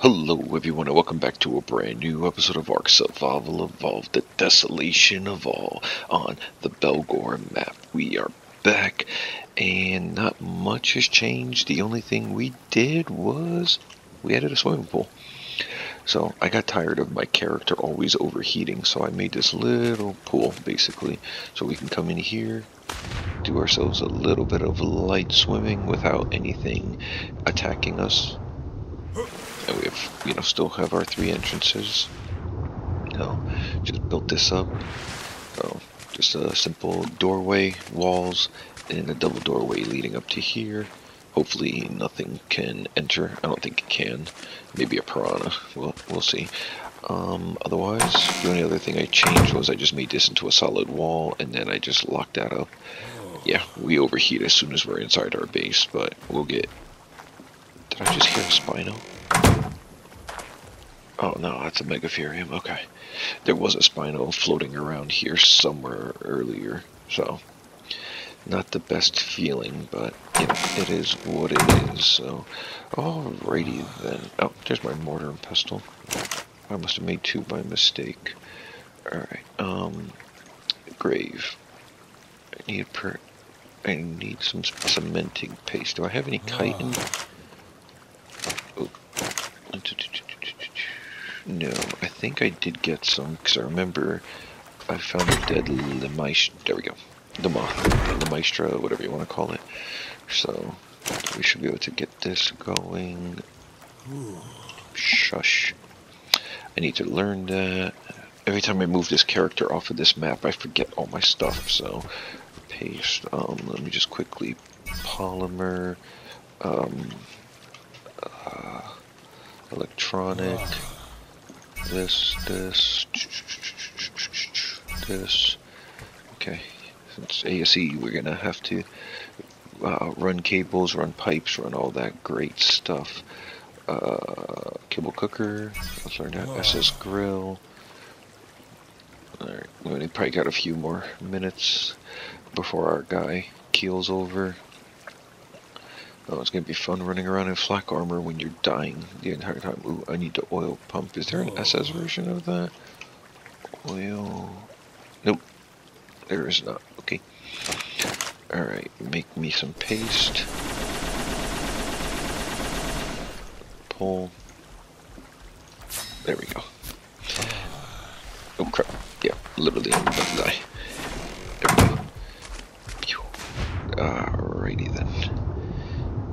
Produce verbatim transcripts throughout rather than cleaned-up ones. Hello everyone and welcome back to a brand new episode of Ark Survival Evolved, the Desolation of All on the Bhelgor map. We are back and not much has changed. The only thing we did was we added a swimming pool. So I got tired of my character always overheating, so I made this little pool basically so we can come in here, do ourselves a little bit of light swimming without anything attacking us. And we have, you know, still have our three entrances. No, just built this up. So just a simple doorway, walls, and a double doorway leading up to here. Hopefully nothing can enter. I don't think it can. Maybe a piranha. We'll we'll see. Um, otherwise, the only other thing I changed was I just made this into a solid wall, and then I just locked that up. Yeah, we overheat as soon as we're inside our base, but we'll get. Did I just hear a Spino? Oh no, that's a Megatherium, okay. There was a Spino floating around here somewhere earlier, so not the best feeling, but you know, it is what it is, so alrighty then. Oh, there's my mortar and pestle. I must have made two by mistake. Alright, um grave. I need per I need some cementing paste. Do I have any chitin? Oh. No, I think I did get some, because I remember I found a dead Lemaistra, there we go, the moth, the Lemaistra, whatever you want to call it. So, we should be able to get this going. Shush. I need to learn that. Every time I move this character off of this map, I forget all my stuff, so, paste, um, let me just quickly, polymer, um, uh, electronic, this, this, this, okay, since A S E we're gonna have to uh, run cables, run pipes, run all that great stuff. Uh, cable cooker, let's learn that, S S grill, alright, we only probably got a few more minutes before our guy keels over. Oh, it's going to be fun running around in flak armor when you're dying the entire time. Ooh, I need the oil pump. Is there an S S version of that? Oil... Nope. There is not. Okay. Alright, make me some paste. Pull. There we go. Oh crap. Yeah, literally I'm about to die. There we go. Alrighty then.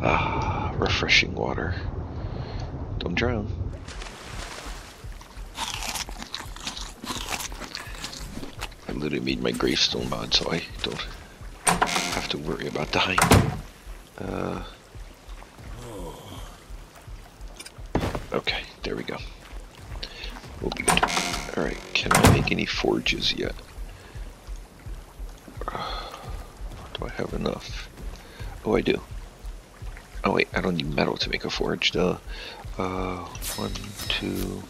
Ah, refreshing water. Don't drown. I literally made my gravestone mod so I don't have to worry about dying. Uh, okay, there we go. We'll be good. Alright, can I make any forges yet? Uh, do I have enough? Oh, I do. Oh wait, I don't need metal to make a forge, duh. Uh, one, two...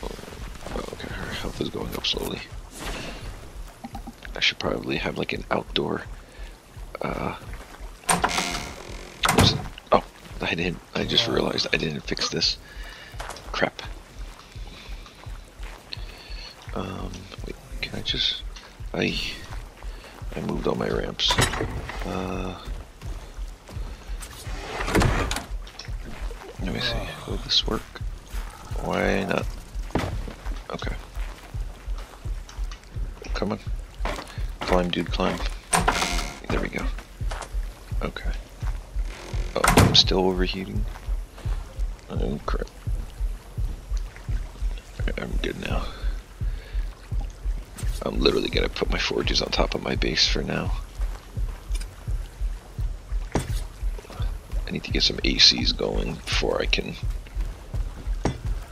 Oh, okay, her health is going up slowly. I should probably have like an outdoor... Uh... Oops. Oh, I didn't, I just realized I didn't fix this. Crap. Um, wait, can I just... I I moved all my ramps. Uh, let me see. Will this work? Why not? Okay. Come on. Climb, dude, climb. There we go. Okay. Oh, I'm still overheating. Oh, crap. I'm good now. I'm literally gonna put my forges on top of my base for now. I need to get some A Cs going before I can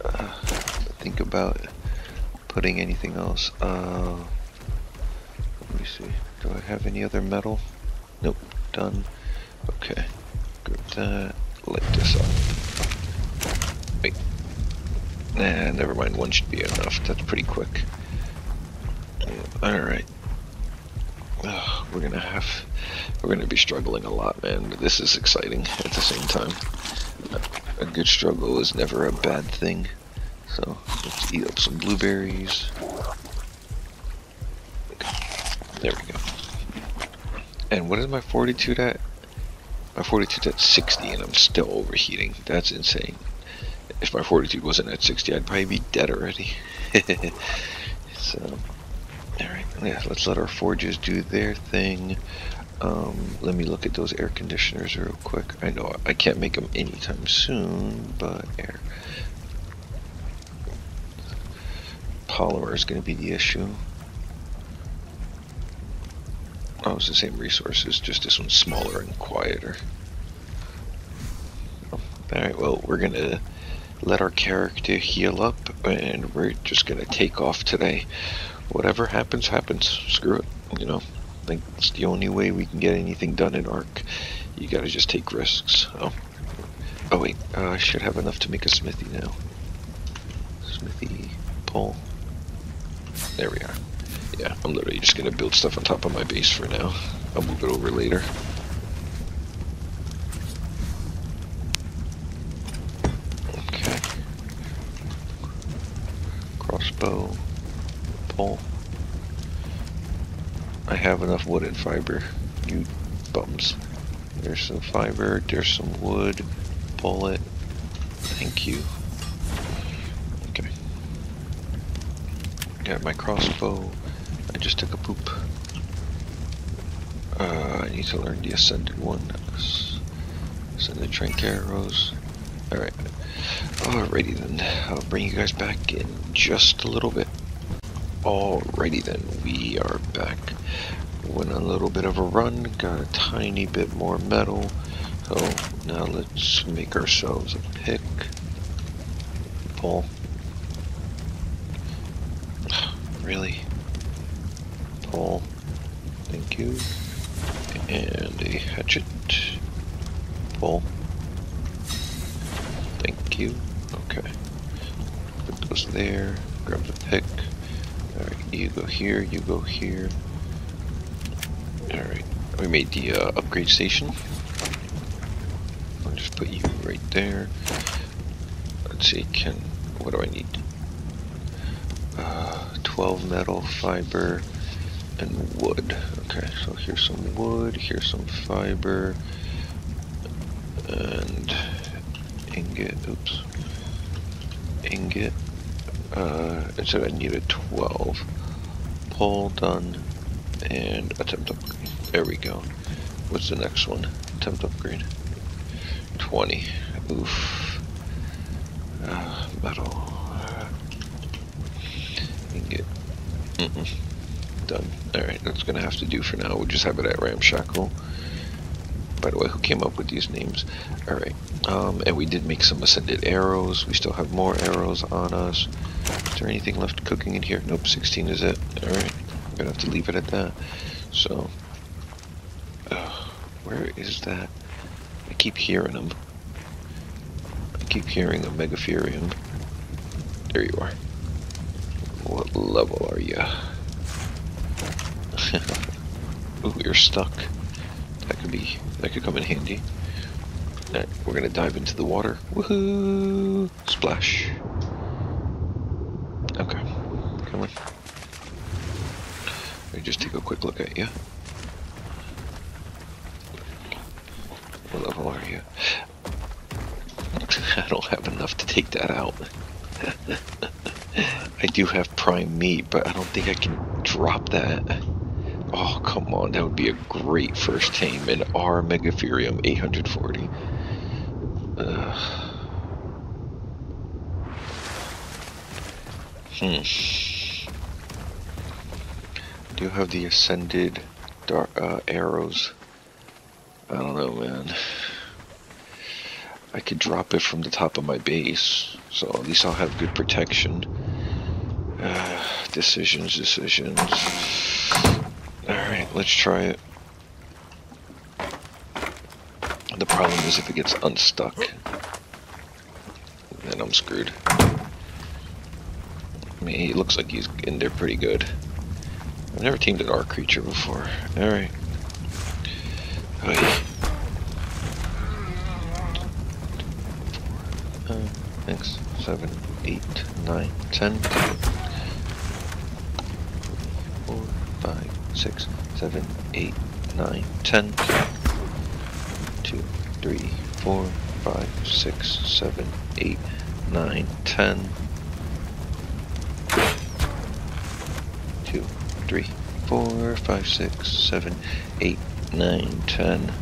uh, think about putting anything else. Uh, let me see. Do I have any other metal? Nope. Done. Okay. Grab that. Light this up. Wait. Nah, never mind. One should be enough. That's pretty quick. Alright, uh, we're gonna have we're gonna be struggling a lot, man, but this is exciting at the same time. A good struggle is never a bad thing. So let's eat up some blueberries. There we go. And what is my fortitude at? My fortitude's at sixty and I'm still overheating. That's insane. If my fortitude wasn't at sixty, I'd probably be dead already. So, alright, yeah, let's let our forges do their thing. Um, let me look at those air conditioners real quick. I know I can't make them anytime soon, but air. Polymer is going to be the issue. Oh, it's the same resources, just this one's smaller and quieter. Alright, well, we're going to let our character heal up, and we're just going to take off today. Whatever happens, happens. Screw it, you know. I think it's the only way we can get anything done in Ark. You got to just take risks. Oh, oh wait, uh, I should have enough to make a smithy now. Smithy, pole. There we are. Yeah, I'm literally just gonna build stuff on top of my base for now. I'll move it over later. Okay. Crossbow. Pole. I have enough wood and fiber. You bums. There's some fiber, there's some wood. Pull it. Thank you. Okay. Got my crossbow. I just took a poop. Uh, I need to learn the ascended one. Ascended trank arrows. Alright. Alrighty then. I'll bring you guys back in just a little bit. Alrighty then. We are back. Went a little bit of a run. Got a tiny bit more metal. So now let's make ourselves a pick. Pull. Really? Pole. Thank you. And a hatchet. Pole. Thank you. Okay. Put those there. Grab the pick. Alright, you go here, you go here. Alright, we made the uh, upgrade station. I'll just put you right there. Let's see, can. What do I need? Uh, twelve metal, fiber, and wood. Okay, so here's some wood, here's some fiber, and ingot, oops, ingot, uh, it said I needed twelve, pole done, and attempt upgrade, there we go. What's the next one? Attempt upgrade, twenty, oof, uh, metal, ingot, mm-mm. Done. Alright, that's gonna have to do for now. We'll just have it at ramshackle. By the way, who came up with these names? Alright, um, and we did make some ascended arrows. We still have more arrows on us. Is there anything left cooking in here? Nope, sixteen is it. Alright, I'm gonna have to leave it at that. So, uh, where is that? I keep hearing them. I keep hearing a Megatherium. There you are. What level are you? Ooh, you're stuck. That could be, that could come in handy. Alright, we're gonna dive into the water. Woohoo! Splash. Okay, come on. Let me just take a quick look at you. What level are you? I don't have enough to take that out. I do have prime meat, but I don't think I can drop that. Oh, come on, that would be a great first tame. An R Megatherium eight hundred forty. Uh. Hmm. Do you have the ascended dar uh, arrows? I don't know, man. I could drop it from the top of my base, so at least I'll have good protection. Uh, decisions, decisions. Alright, let's try it. The problem is if it gets unstuck, then I'm screwed. I mean, he looks like he's in there pretty good. I've never teamed an Ark creature before. Alright. Uh, six, seven, eight, nine, ten, four, five, six, seven, eight, nine, ten, two, three, four, five, six, seven, eight, nine, ten. Two, three, four, five, six, seven, eight, nine, ten.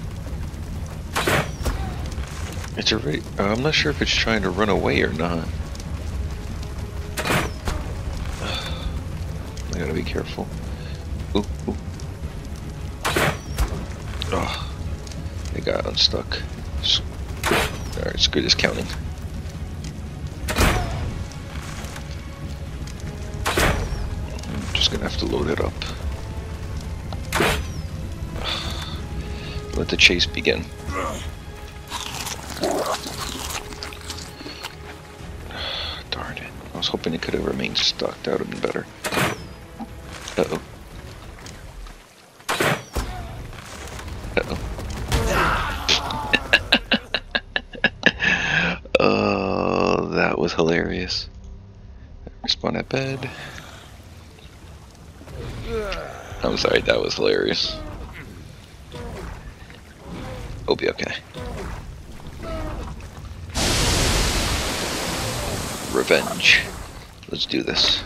It's a re- uh, I'm not sure if it's trying to run away or not. I gotta be careful. Ooh, ooh. Oh, it got unstuck. All right, screw this counting. I'm just gonna have to load it up. Let the chase begin. Darn it. I was hoping it could have remained stuck. That would have been better. Uh-oh. Uh-oh. Oh, that was hilarious. Respawn at bed. I'm sorry, that was hilarious. It'll be okay. Revenge. Let's do this.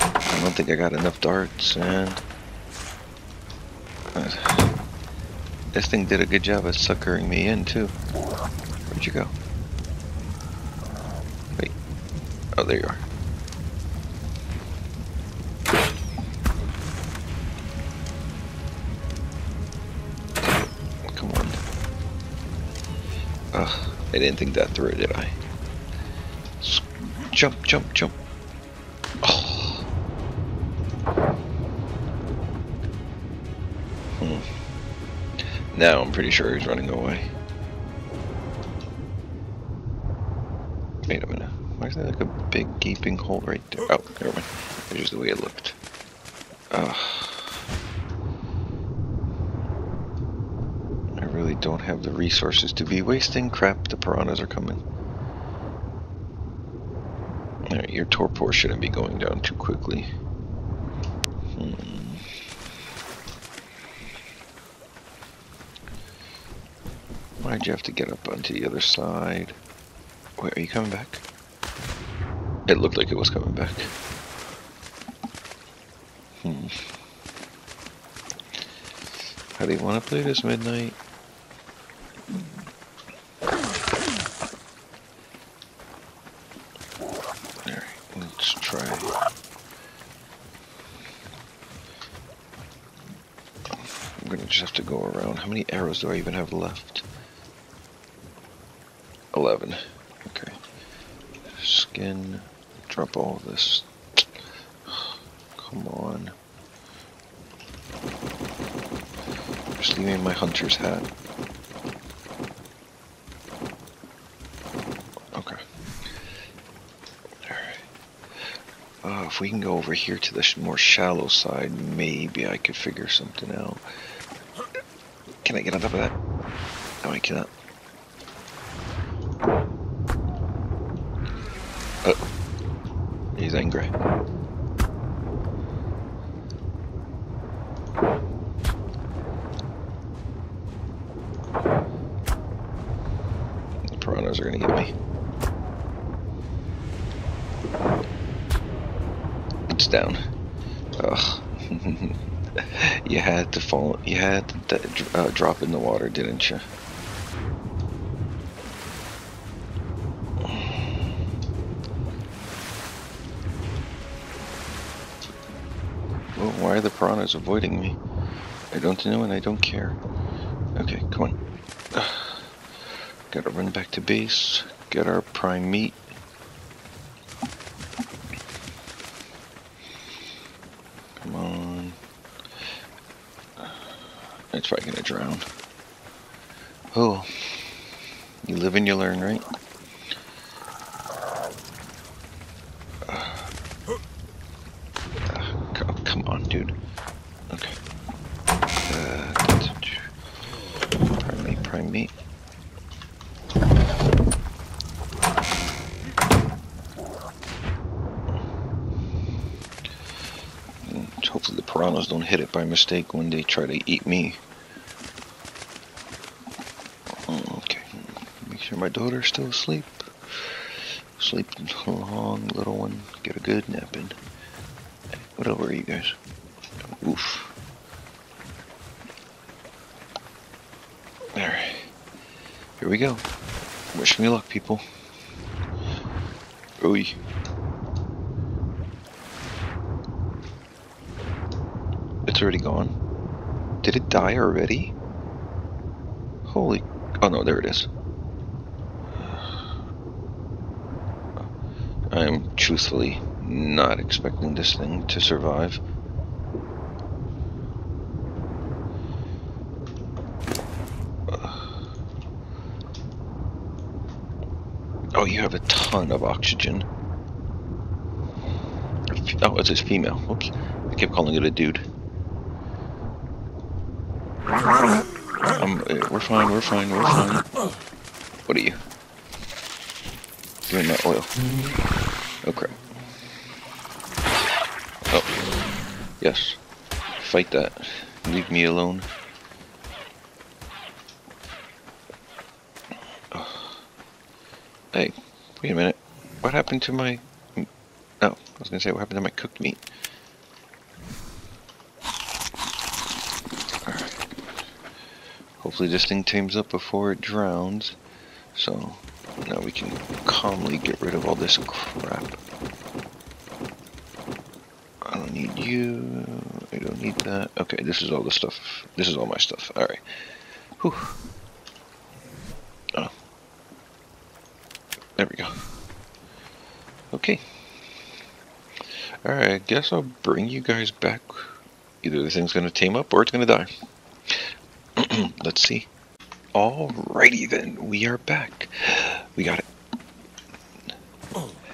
I don't think I got enough darts, man. This thing did a good job at suckering me in too. Where'd you go? Wait. Oh, there you are. Come on. Ugh, I didn't think that through, did I? Jump, jump, jump. Oh. Hmm. Now I'm pretty sure he's running away. Wait a minute. Why is there like a big gaping hole right there? Oh, never mind. It's just the way it looked. Ugh. I really don't have the resources to be wasting. Crap, the piranhas are coming. Alright, your torpor shouldn't be going down too quickly. Hmm. Why'd you have to get up onto the other side? Wait, are you coming back? It looked like it was coming back. Hmm. How do you want to play this, Midnight? How many arrows do I even have left? eleven. Okay. Skin. Drop all of this. Come on. Just leave me my hunter's hat. Okay. Alright. Uh, if we can go over here to the sh more shallow side, maybe I could figure something out. Can I get on top of that? No, I cannot. Oh, he's angry. The piranhas are gonna get me. It's down. Ugh. You had to fall. You had to uh, drop in the water, didn't you? Well, why are the piranhas avoiding me? I don't know, and I don't care. Okay, come on. Uh, gotta run back to base. Get our prime meat. It's probably gonna drown. Oh, you live and you learn, right? Uh, uh, come on, dude. offering meat. And hopefully the piranhas don't hit it by mistake when they try to eat me. Okay, make sure my daughter's still asleep. Sleep long, little one. Get a good nap in. What over are you guys? Oof. Alright. Here we go. Wish me luck, people. Ooh. It's already gone. Did it die already? Holy... Oh no, there it is. I am truthfully not expecting this thing to survive. Oh, you have a ton of oxygen. Oh, it's his female. Whoops. I kept calling it a dude. Um, we're fine, we're fine, we're fine. What are you? Doing that oil. Oh crap. Oh. Yes. Fight that. Leave me alone. Oh. Hey, wait a minute. What happened to my... Oh, I was gonna say what happened to my cooked meat. Alright. Hopefully this thing tames up before it drowns. So... now we can calmly get rid of all this crap. I don't need you. I don't need that. Okay, this is all the stuff. This is all my stuff. Alright. Whew. Oh. There we go. Okay. Alright, I guess I'll bring you guys back. Either the thing's going to tame up or it's going to die. Let's see. Alrighty then, we are back. We got it.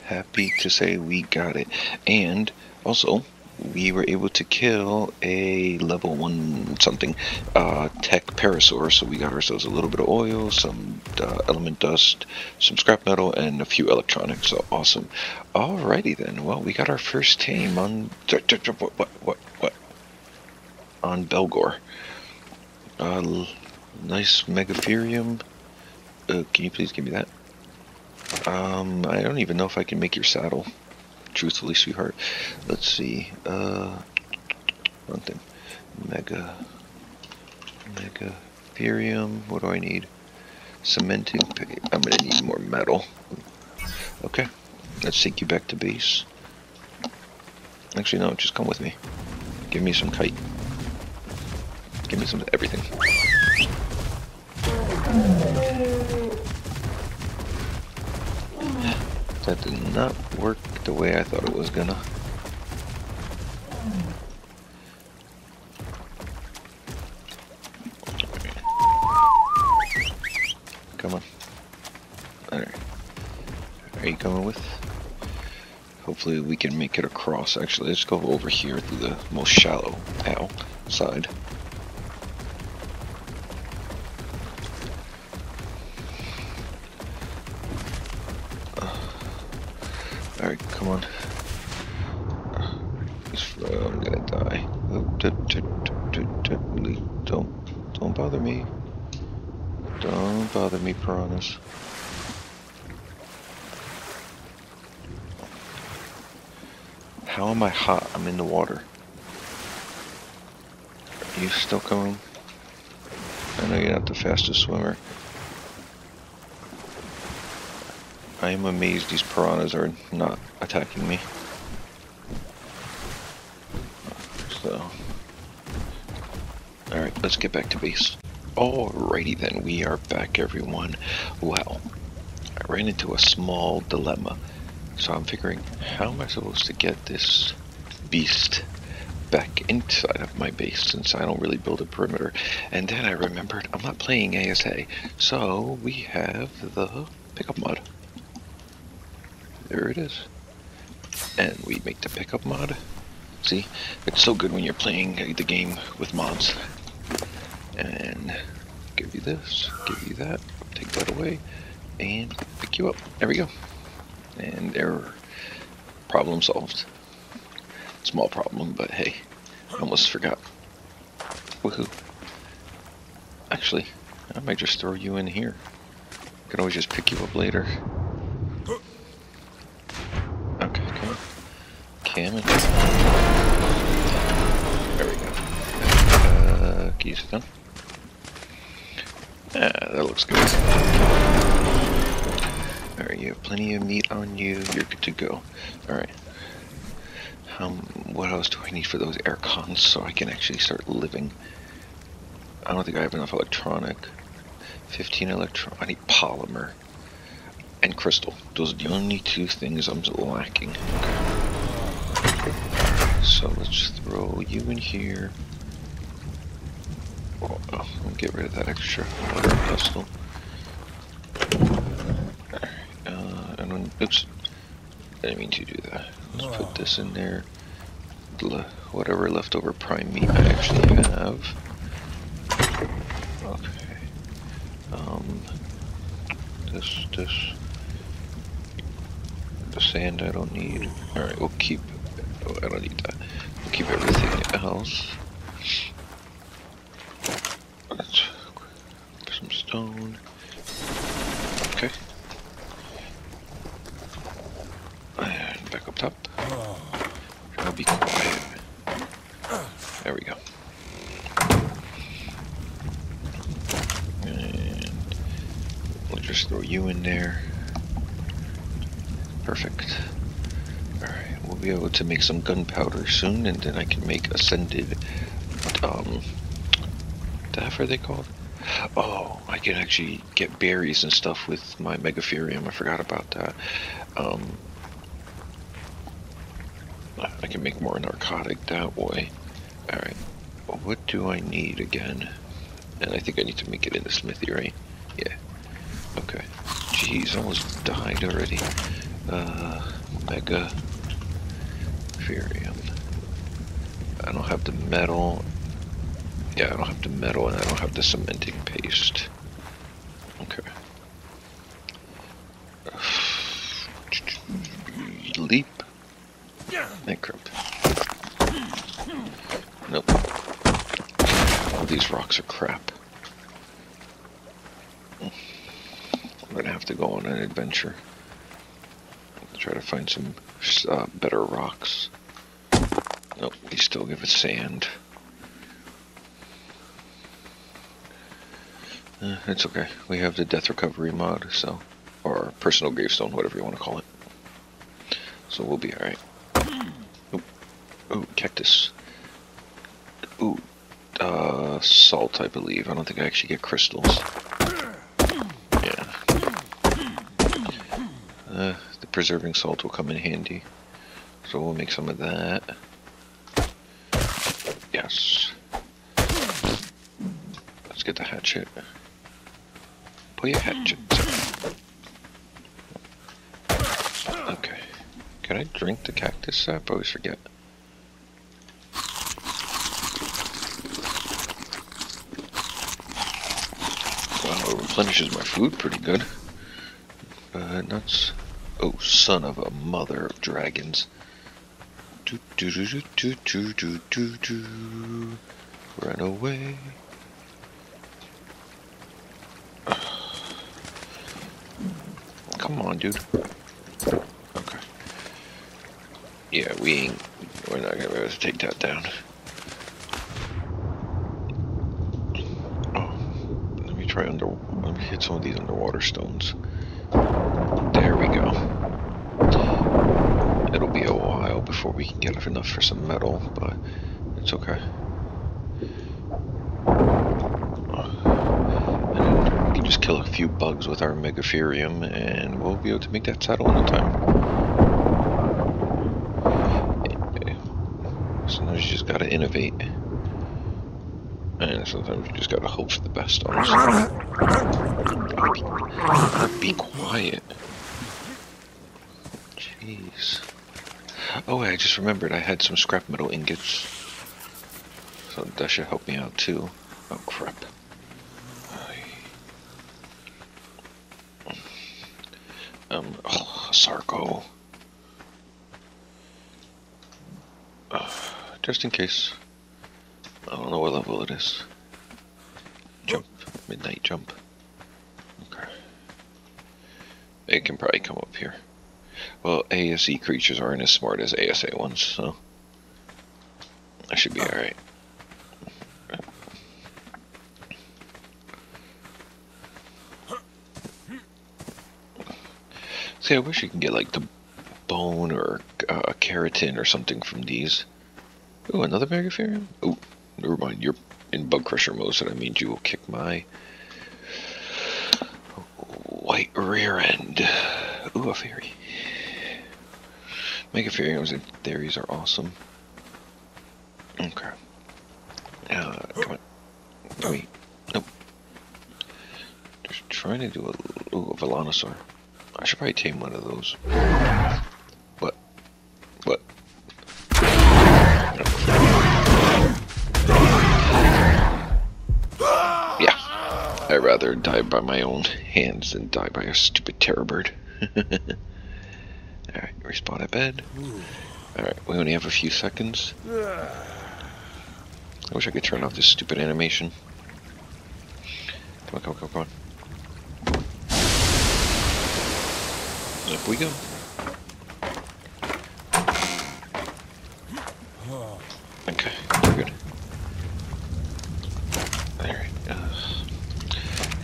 Happy to say we got it. And also, we were able to kill a level one something uh, tech parasaur. So we got ourselves a little bit of oil, some uh, element dust, some scrap metal, and a few electronics. So awesome. Alrighty then. Well, we got our first tame on what what what what on Bhelgor. Uh, Nice Megatherium. Uh, can you please give me that? Um, I don't even know if I can make your saddle. Truthfully, sweetheart. Let's see. Uh, one thing. Mega. Megatherium. What do I need? Cementing. I'm gonna need more metal. Okay. Let's take you back to base. Actually, no. Just come with me. Give me some kite. Give me some everything. That did not work the way I thought it was gonna. Come on. Alright. Are you coming with? Hopefully we can make it across. Actually, let's go over here to the most shallow ow, side. Alright, come on. Oh, I'm gonna die. Don't, don't bother me. Don't bother me, piranhas. How am I hot? I'm in the water. Are you still coming? I know you're not the fastest swimmer. I am amazed these piranhas are not attacking me. So, alright, let's get back to base. Alrighty then, we are back everyone. Well, I ran into a small dilemma. So I'm figuring, how am I supposed to get this beast back inside of my base since I don't really build a perimeter? And then I remembered, I'm not playing A S A. So we have the pickup mod. There it is. And we make the pickup mod. See, it's so good when you're playing the game with mods. And give you this, give you that, take that away, and pick you up. There we go. And error. Problem solved. Small problem, but hey, I almost forgot. Woohoo. Actually, I might just throw you in here. Could always just pick you up later. Okay, come on. Cam and... there we go. Uh, keys are done. Ah, that looks good. Alright, you have plenty of meat on you. You're good to go. Alright. Um, what else do I need for those air cons so I can actually start living? I don't think I have enough electronic. fifteen electron. I need polymer and crystal. Those are the only two things I'm lacking. Okay. So let's throw you in here. Oh, oh, I'll get rid of that extra water crystal. Alright, uh, and when, oops, I didn't mean to do that. Let's put this in there. Le- whatever leftover prime meat I actually have. Okay. Um. This, this. The sand I don't need. Alright, we'll keep. Oh, I don't need that. We'll keep everything else. Let's put some stone. Okay. And back up top. I'll be quiet. There we go. And we'll just throw you in there. Perfect. Alright, we'll be able to make some gunpowder soon, and then I can make ascended, um... That's what they called. Oh, I can actually get berries and stuff with my Megatherium. I forgot about that. Um, I can make more narcotic that way. All right. What do I need again? And I think I need to make it into smithy, right? Yeah. Okay. Jeez, I almost died already. Uh, Megatherium. I don't have the metal. Yeah, I don't have the metal and I don't have the cementing paste. Okay. Leap. That crap. Nope. All these rocks are crap. I'm gonna have to go on an adventure. Try to find some uh, better rocks. Nope, they still give it sand. Uh, it's okay. We have the death recovery mod, so, or personal gravestone, whatever you want to call it. So we'll be all right. Ooh, ooh, cactus. Ooh, uh, salt, I believe. I don't think I actually get crystals. Yeah. Uh, the preserving salt will come in handy. So we'll make some of that. Yes. Let's get the hatchet. Pull your hatchet. Okay. Can I drink the cactus sap? I always forget. Wow, it replenishes my food pretty good. Uh, nuts. Oh, son of a mother of dragons. Do do do do do do do do. Run away. Come on, dude. Okay. Yeah, we ain't... We're not gonna be able to take that down. Oh. Let me try under... Let me hit some of these underwater stones. There we go. It'll be a while before we can get enough for some metal, but... it's okay. Just kill a few bugs with our Megatherium and we'll be able to make that saddle in time. Sometimes you just gotta innovate. And sometimes you just gotta hope for the best, honestly. Be quiet. Jeez. Oh, I just remembered I had some scrap metal ingots. So that should help me out too. Oh, crap. Um, oh, Sarco. Uh, just in case. I don't know what level it is. Jump. Midnight jump. Okay. It can probably come up here. Well, A S E creatures aren't as smart as A S A ones, so I should be alright. See, I wish you can get like the bone or uh, keratin or something from these. Ooh, another Megatherium? Oh, never mind. You're in bug crusher mode, so that means you will kick my white rear end. Ooh, a fairy. Megatheriums and theories are awesome. Okay. Uh, come on. Wait. Nope. Just trying to do a, ooh, a Velonasaur. I should probably tame one of those. What? What? Yeah. I'd rather die by my own hands than die by a stupid terror bird. Alright, respawn at bed. Alright, we only have a few seconds. I wish I could turn off this stupid animation. Come on, come on, come on, come on. Up we go. Okay, we're good. Alright, uh,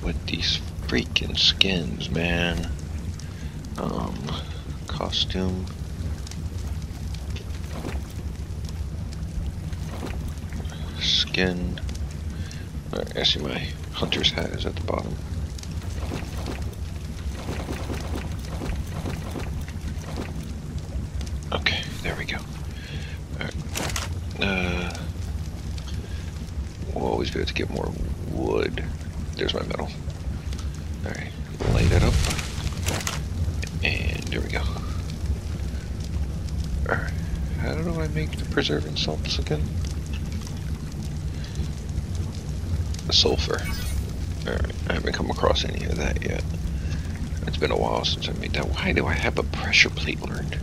with these freaking skins, man. Um, costume. Skin. Alright, I see my hunter's hat is at the bottom. There we go. Alright. Uh, we'll always be able to get more wood. There's my metal. Alright. Light that up. And there we go. Alright. How do I make the preserving salts again? The sulfur. Alright. I haven't come across any of that yet. It's been a while since I made that. Why do I have a pressure plate learned?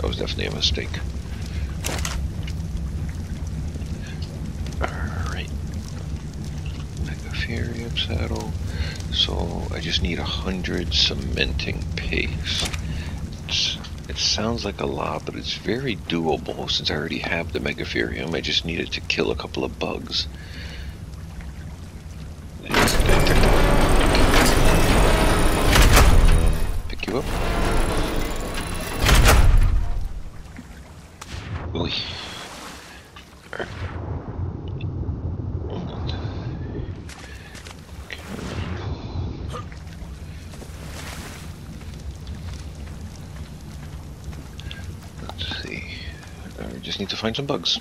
That was definitely a mistake. Alright. Megatherium saddle. So I just need a hundred cementing paste. It's, it sounds like a lot, but it's very doable since I already have the Megatherium. I just needed to kill a couple of bugs. Pick you up. Need to find some bugs.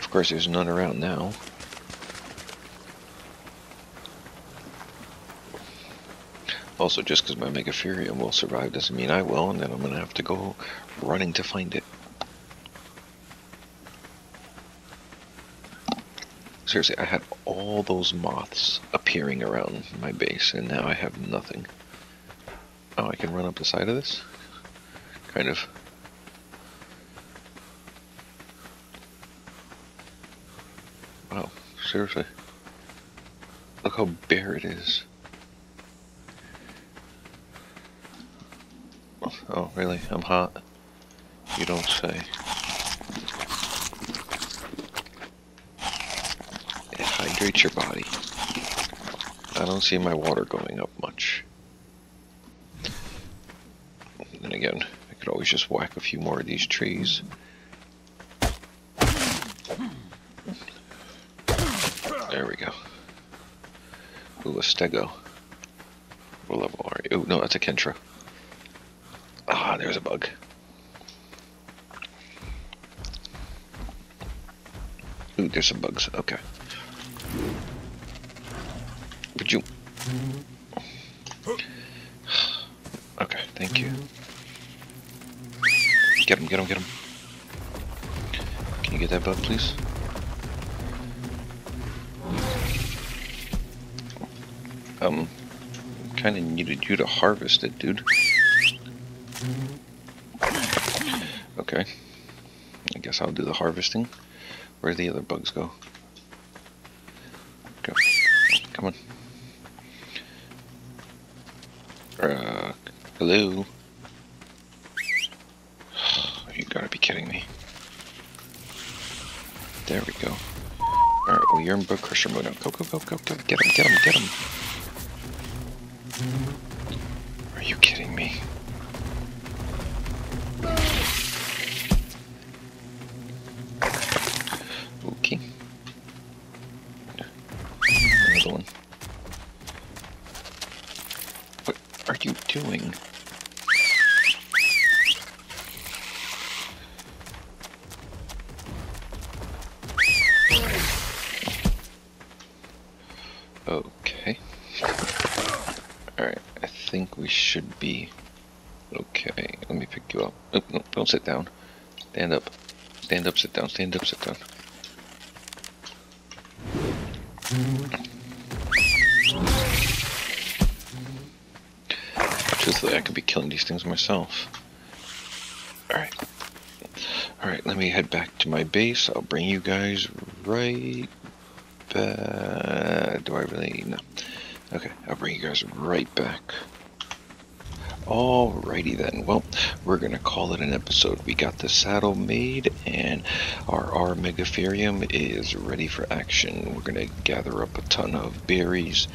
Of course, there's none around now. Also, just because my Megatherium will survive doesn't mean I will, and then I'm going to have to go running to find it. Seriously, I had all those moths appearing around my base, and now I have nothing. Oh, I can run up the side of this? Kind of. Wow, seriously. Look how bare it is. Oh, really? I'm hot. You don't say. It hydrates your body. I don't see my water going up much. And then again, I could always just whack a few more of these trees. There we go. Ooh, a stego. What level are you? Ooh, no, that's a Kentra. Ah, there's a bug. Ooh, there's some bugs. Okay. Would you... Okay, thank you. Get him, get him, get him. Can you get that bug, please? Um, kind of needed you to harvest it, dude. Okay. I guess I'll do the harvesting. Where'd the other bugs go? Go. Come on. Uh, hello? You gotta be kidding me. There we go. Alright, well, you're in bug crusher mode now. Go, go, go, go, go. Get him, get him, get him. Are you kidding me? Okay. Another one. What are you doing? Should be okay. Let me pick you up. Oh, no, don't sit down. Stand up. Stand up, sit down, stand up, sit down. Truthfully, I could be killing these things myself. Alright. Alright, let me head back to my base. I'll bring you guys right back. Do I really? No. Okay, I'll bring you guys right back. Alrighty then, well, we're going to call it an episode. We got the saddle made, and our, our Megatherium is ready for action. We're going to gather up a ton of berries,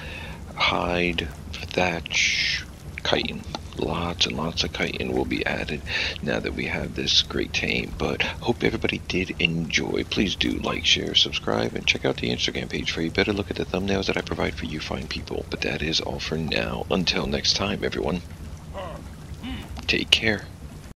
hide, thatch, chitin. Lots and lots of chitin will be added now that we have this great tame. But hope everybody did enjoy. Please do like, share, subscribe, and check out the Instagram page for you. Better look at the thumbnails that I provide for you fine people. But that is all for now. Until next time, everyone. Take care.